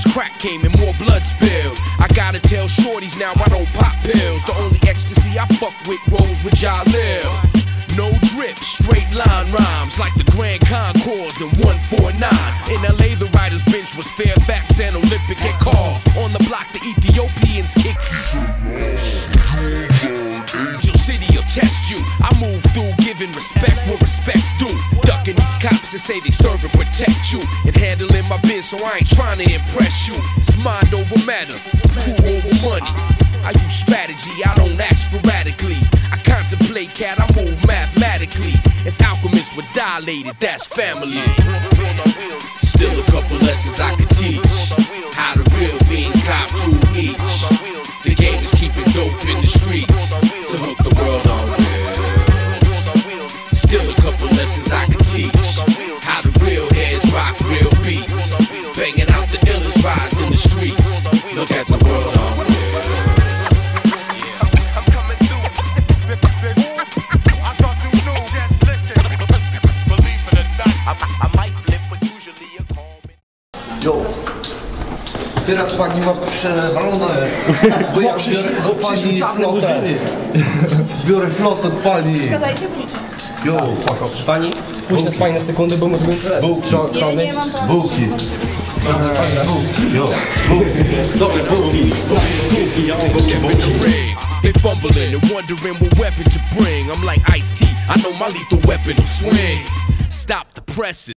since crack came and more blood spilled. I gotta tell shorties now I don't pop pills. The only ecstasy I fuck with rolls with Jalil. No drip, straight line rhymes like the Grand Concourse in 149. In LA the writer's bench was Fairfax and Olympic at cars. On the block the Ethiopians kick. Angel City will test you. I move through giving respect where respect's due. Ducking these cops that say they serve and protect you. And handling my biz so I ain't trying to impress you. It's mind over matter, crew over money. I use strategy, I don't act sporadically. I contemplate, cat, I move mathematically. It's alchemists with dilated, that's family. Still a couple lessons I could teach. How the real fiends cop to each. The game is keeping dope in the streets to hook the world on with. Still a couple lessons I could teach. How the real heads rock real beats. Banging out the illest rides in the streets. Look at the world on with. Teraz pani ma przewalone, bo ja biorę flotę od pani. Przeszkadzajcie, wróćcie. Spoko, przy pani, pójdź nas pani na sekundę, bo my robimy flotę. Bułki. Dobre bułki. They fumbling and wondering what weapon to bring. I'm like Ice-T, I know my lethal weapon will swing. Stop the presses.